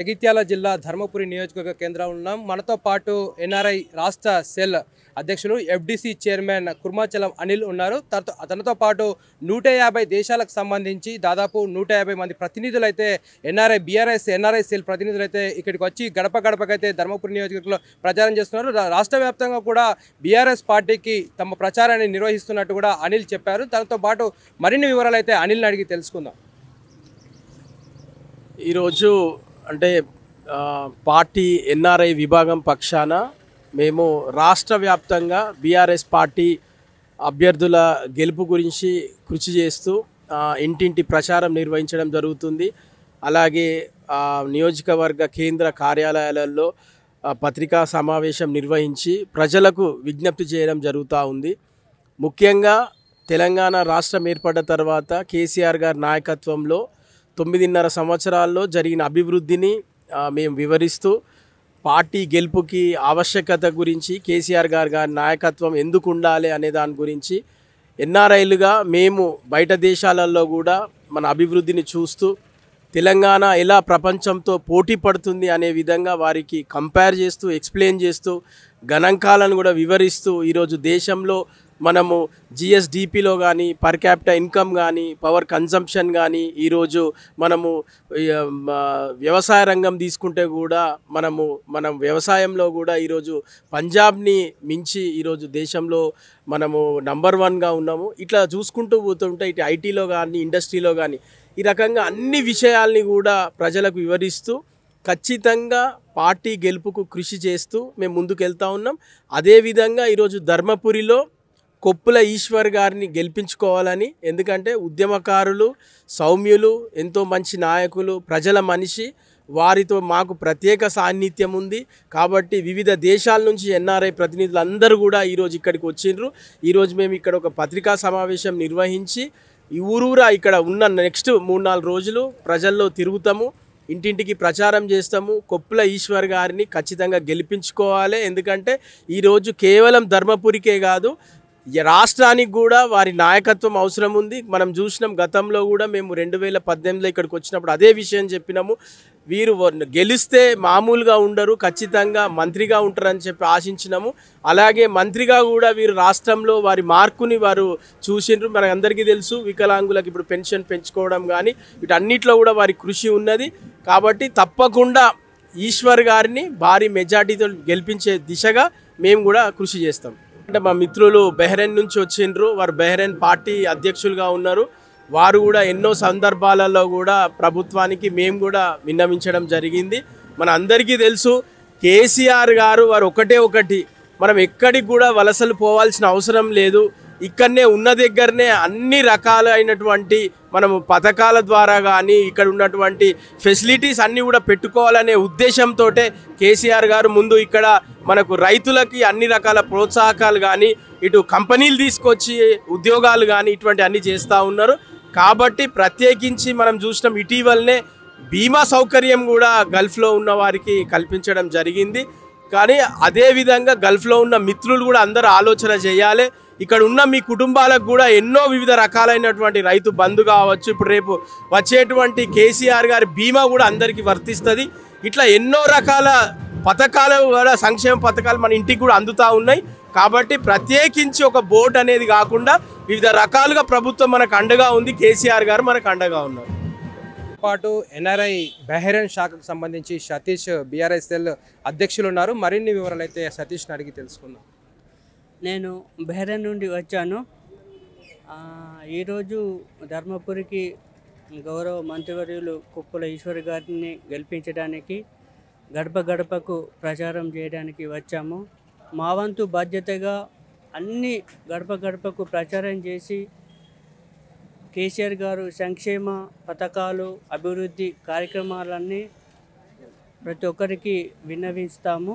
జగిత్యాల జిల్లా ధర్మపురి నియోజకవర్గ కేంద్రంలో మనతో పాటు ఎన్ఆర్ఐ రాష్ట్ర సెల్ అధ్యక్షులు ఎఫ్డిసి చైర్మన్ కుర్మాచలం అనిల్ ఉన్నారు. అతనితో పాటు 150 దేశాలకు సంబంధించి దాదాపు 150 మంది ప్రతినిధులు అయితే ఎన్ఆర్ఐ సెల్ ప్రతినిధులు అయితే ఇక్కడికి వచ్చి గడప గడపకైతే ధర్మపురి నియోజకవర్గంలో ప్రచారం చేస్తున్నారు. రాష్ట్ర వ్యాప్తంగా కూడా బీఆర్ఎస్ పార్టీకి తమ ప్రచారాన్ని నిర్వహిస్తున్నట్టు కూడా అనిల్ చెప్పారు. తనతో పాటు మరిన్ని వివరాలు అయితే అనిల్ని అడిగి తెలుసుకుందాం. ఈరోజు అంటే పార్టీ ఎన్ఆర్ఐ విభాగం పక్షాన మేము రాష్ట్ర వ్యాప్తంగా బీఆర్ఎస్ పార్టీ అభ్యర్థుల గెలుపు గురించి కృషి చేస్తూ ఇంటింటి ప్రచారం నిర్వహించడం జరుగుతుంది. అలాగే నియోజకవర్గ కేంద్ర కార్యాలయాలలో పత్రికా సమావేశం నిర్వహించి ప్రజలకు విజ్ఞప్తి చేయడం జరుగుతూ ఉంది. ముఖ్యంగా తెలంగాణ రాష్ట్రం ఏర్పడ్డ తర్వాత కేసీఆర్ గారి నాయకత్వంలో 9.5 సంవత్సరాల్లో జరిగిన అభివృద్ధిని మేము వివరిస్తూ పార్టీ గెలుపుకి ఆవశ్యకత గురించి కేసీఆర్ గారి నాయకత్వం ఎందుకు ఉండాలి అనే దాని గురించి ఎన్ఆర్ఐలుగా మేము బయట దేశాలలో కూడా మన అభివృద్ధిని చూస్తూ తెలంగాణ ఎలా ప్రపంచంతో పోటీ పడుతుంది అనే విధంగా వారికి కంపేర్ చేస్తూ ఎక్స్ప్లెయిన్ చేస్తూ గణాంకాలను కూడా వివరిస్తూ ఈరోజు దేశంలో మనము జిఎస్డిపిలో కానీ పర్ క్యాపిటల్ ఇన్కమ్ కానీ పవర్ కన్సంప్షన్ కానీ ఈరోజు మనము వ్యవసాయ రంగం తీసుకుంటే కూడా మనం వ్యవసాయంలో కూడా ఈరోజు పంజాబ్ని మించి ఈరోజు దేశంలో మనము నంబర్ 1గా ఉన్నాము. ఇట్లా చూసుకుంటూ పోతుంటే ఇటు ఐటీలో కానీ ఇండస్ట్రీలో కానీ ఈ రకంగా అన్ని విషయాల్ని కూడా ప్రజలకు వివరిస్తూ ఖచ్చితంగా పార్టీ గెలుపుకు కృషి చేస్తూ మేము ముందుకెళ్తా ఉన్నాం. అదేవిధంగా ఈరోజు ధర్మపురిలో కొప్పుల ఈశ్వర్ గారిని గెలిపించుకోవాలని, ఎందుకంటే ఉద్యమకారులు, సౌమ్యులు, ఎంతో మంచి నాయకులు, ప్రజల మనిషి, వారితో మాకు ప్రత్యేక సాన్నిధ్యం ఉంది. కాబట్టి వివిధ దేశాల నుంచి ఎన్ఆర్ఐ ప్రతినిధులు అందరూ కూడా ఈరోజు ఇక్కడికి వచ్చిండ్రు. ఈరోజు మేము ఇక్కడ ఒక పత్రికా సమావేశం నిర్వహించి ఊరూరా ఇక్కడ ఉన్న నెక్స్ట్ 3-4 రోజులు ప్రజల్లో తిరుగుతాము, ఇంటింటికి ప్రచారం చేస్తాము. కొప్పుల ఈశ్వర్ గారిని ఖచ్చితంగా గెలిపించుకోవాలి, ఎందుకంటే ఈరోజు కేవలం ధర్మపురికే కాదు రాష్ట్రానికి కూడా వారి నాయకత్వం అవసరం ఉంది. మనం చూసినాం గతంలో కూడా మేము 2018లో ఇక్కడికి వచ్చినప్పుడు అదే విషయం చెప్పినాము. వీరు గెలిస్తే మామూలుగా ఉండరు, ఖచ్చితంగా మంత్రిగా ఉంటారని చెప్పి ఆశించినాము. అలాగే మంత్రిగా కూడా వీరు రాష్ట్రంలో వారి మార్కుని వారు చూసిండ్రు. మనందరికీ తెలుసు వికలాంగులకు ఇప్పుడు పెన్షన్ పెంచుకోవడం కానీ వీటన్నిటిలో కూడా వారి కృషి ఉన్నది. కాబట్టి తప్పకుండా ఈశ్వర్ గారిని భారీ మెజార్టీతో గెలిపించే దిశగా మేము కూడా కృషి చేస్తాం. అంటే మా మిత్రులు బెహ్రెన్ నుంచి వచ్చిండ్రు, వారు బెహ్రెన్ పార్టీ అధ్యక్షులుగా ఉన్నారు. వారు కూడా ఎన్నో సందర్భాలలో కూడా ప్రభుత్వానికి మేము కూడా విన్నవించడం జరిగింది. మన అందరికీ తెలుసు కేసీఆర్ గారు వారు ఒకటి మనం ఎక్కడికి కూడా వలసలు పోవాల్సిన అవసరం లేదు, ఇక్కడనే ఉన్న దగ్గరనే అన్ని రకాలైనటువంటి మనము పథకాల ద్వారా కానీ ఇక్కడ ఉన్నటువంటి ఫెసిలిటీస్ అన్నీ కూడా పెట్టుకోవాలనే ఉద్దేశంతో కేసీఆర్ గారు ముందు ఇక్కడ మనకు రైతులకి అన్ని రకాల ప్రోత్సాహకాలు కానీ ఇటు కంపెనీలు తీసుకొచ్చి ఉద్యోగాలు కానీ ఇటువంటి అన్నీ చేస్తూ ఉన్నారు. కాబట్టి ప్రత్యేకించి మనం చూసినాం ఇటీవలనే బీమా సౌకర్యం కూడా గల్ఫ్లో ఉన్న వారికి కల్పించడం జరిగింది. కానీ అదేవిధంగా గల్ఫ్లో ఉన్న మిత్రులు కూడా అందరూ ఆలోచన చేయాలి. ఇక్కడ ఉన్న మీ కుటుంబాలకు కూడా ఎన్నో వివిధ రకాలైనటువంటి రైతు బంధు కావచ్చు, ఇప్పుడు రేపు వచ్చేటువంటి కేసీఆర్ గారి బీమా కూడా అందరికీ వర్తిస్తుంది. ఇట్లా ఎన్నో రకాల పథకాలు కూడా సంక్షేమ పథకాలు మన ఇంటికి కూడా అందుతూ ఉన్నాయి. కాబట్టి ప్రత్యేకించి ఒక బోర్డు అనేది కాకుండా వివిధ రకాలుగా ప్రభుత్వం మనకు అండగా ఉంది, కేసీఆర్ గారు మనకు అండగా ఉన్నారు. పాటు ఎన్ఆర్ఐ బెహ్రెన్ శాఖకు సంబంధించి సతీష్ బీఆర్ఎస్ సెల్ అధ్యక్షులు ఉన్నారు. మరిన్ని వివరాలు అయితే సతీష్ని అడిగి తెలుసుకుందాం. నేను బెహ్రెన్ నుండి వచ్చాను. ఈరోజు ధర్మపురికి గౌరవ మంత్రివర్యులు కొప్పుల ఈశ్వర్ గారిని గెలిపించడానికి గడప గడపకు ప్రచారం చేయడానికి వచ్చాము. మా వంతు బాధ్యతగా అన్ని గడప గడపకు ప్రచారం చేసి కేసీఆర్ గారు సంక్షేమ పథకాలు, అభివృద్ధి కార్యక్రమాలన్నీ ప్రతి ఒక్కరికి విన్నవిస్తాము.